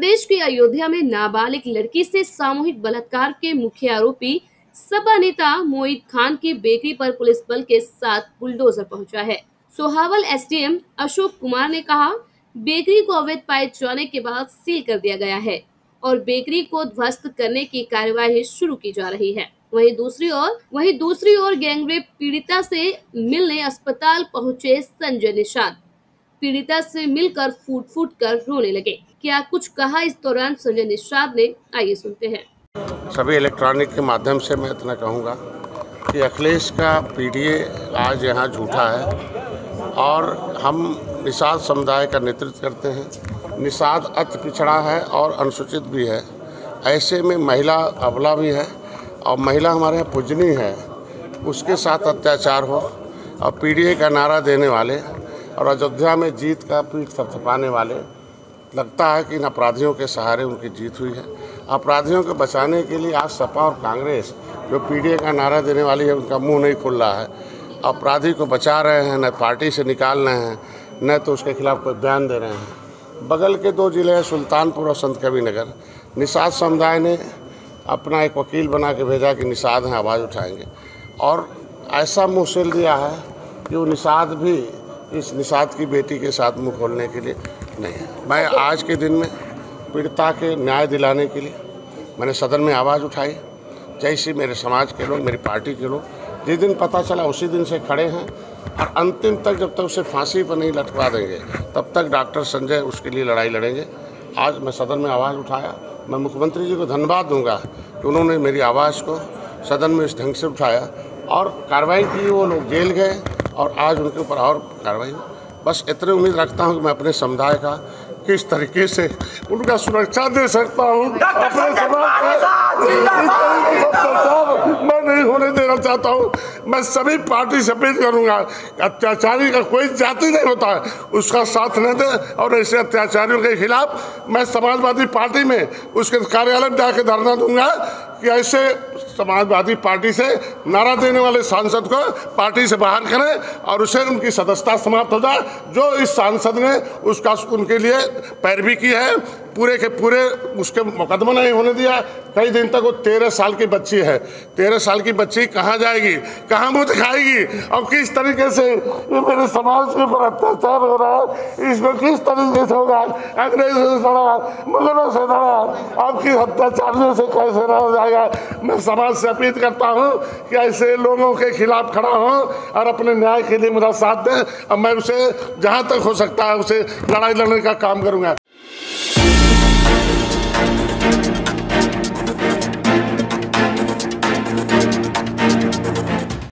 प्रदेश के अयोध्या में नाबालिग लड़की से सामूहिक बलात्कार के मुख्य आरोपी सपा नेता मोहित खान की बेकरी पर पुलिस बल के साथ बुलडोजर पहुंचा है। सोहावल एसडीएम अशोक कुमार ने कहा, बेकरी को अवैध पाए जाने के बाद सील कर दिया गया है और बेकरी को ध्वस्त करने की कार्यवाही शुरू की जा रही है। वहीं दूसरी ओर गैंगरेप पीड़िता से मिलने अस्पताल पहुंचे संजय निषाद, पीड़िता से मिलकर फूट फूट कर रोने लगे। क्या कुछ कहा इस दौरान संजय निषाद ने, आइए सुनते हैं। सभी इलेक्ट्रॉनिक के माध्यम से मैं इतना कहूँगा कि अखिलेश का पीडीए आज यहाँ झूठा है और हम निषाद समुदाय का नेतृत्व करते हैं। निषाद अति पिछड़ा है और अनुसूचित भी है, ऐसे में महिला अबला भी है और महिला हमारे यहाँ पूजनीय है, उसके साथ अत्याचार हो और पीडीए का नारा देने वाले और अयोध्या में जीत का पीठ थपथपाने वाले, लगता है कि इन अपराधियों के सहारे उनकी जीत हुई है। अपराधियों को बचाने के लिए आज सपा और कांग्रेस, जो पीडीए का नारा देने वाली है, उनका मुंह नहीं खुल रहा है। अपराधी को बचा रहे हैं, न पार्टी से निकाल रहे हैं, न तो उसके खिलाफ कोई बयान दे रहे हैं। बगल के दो ज़िले हैं, सुल्तानपुर और संतकवि नगर। निषाद समुदाय ने अपना एक वकील बना के भेजा कि निषाद हैं, आवाज़ उठाएंगे, और ऐसा मुँह सिल दिया है कि वो निषाद भी इस निषाद की बेटी के साथ मुँह खोलने के लिए नहीं है। मैं आज के दिन में पीड़िता के न्याय दिलाने के लिए मैंने सदन में आवाज़ उठाई, जैसे मेरे समाज के लोग, मेरी पार्टी के लोग, जिस दिन पता चला उसी दिन से खड़े हैं और अंतिम तक, जब तक उसे फांसी पर नहीं लटका देंगे तब तक डॉक्टर संजय उसके लिए लड़ाई लड़ेंगे। आज मैं सदन में आवाज़ उठाया। मैं मुख्यमंत्री जी को धन्यवाद दूंगा कि उन्होंने मेरी आवाज़ को सदन में इस ढंग से उठाया और कार्रवाई की। वो लोग जेल गए और आज उनके ऊपर और कार्रवाई। बस इतनी उम्मीद रखता हूँ कि मैं अपने समुदाय का किस तरीके से उनका सुरक्षा दे सकता हूँ। अपने समाज मैं नहीं होने देना चाहता हूँ। मैं सभी पार्टी से अपील करूँगा, अत्याचारी का कोई जाति नहीं होता है, उसका साथ न दे और ऐसे अत्याचारियों के खिलाफ मैं समाजवादी पार्टी में उसके कार्यालय में जाकर धरना दूंगा कि ऐसे समाजवादी पार्टी से नारा देने वाले सांसद को पार्टी से बाहर करें और उसे उनकी सदस्यता समाप्त हो जाए। जो इस सांसद ने उसका उनके लिए पैरवी की है, पूरे के पूरे उसके मुकदमा नहीं होने दिया। कई दिन तक वो 13 साल की बच्ची है, 13 साल की बच्ची कहाँ जाएगी, कहाँ मुँह दिखाएगी और किस तरीके से ये मेरे समाज के ऊपर अत्याचार हो रहा है, इसमें किस तरीके से होगा। अंग्रेजों से लड़ा, मुगलों से लड़ा, आपकी अत्याचारियों से कैसे लड़ा जाएगा। मैं समाज से अपील करता हूँ कि ऐसे लोगों के खिलाफ खड़ा हों और अपने न्याय के लिए मेरा साथ दें और मैं उसे जहाँ तक हो सकता है उसे लड़ाई लड़ने का काम करूँगा।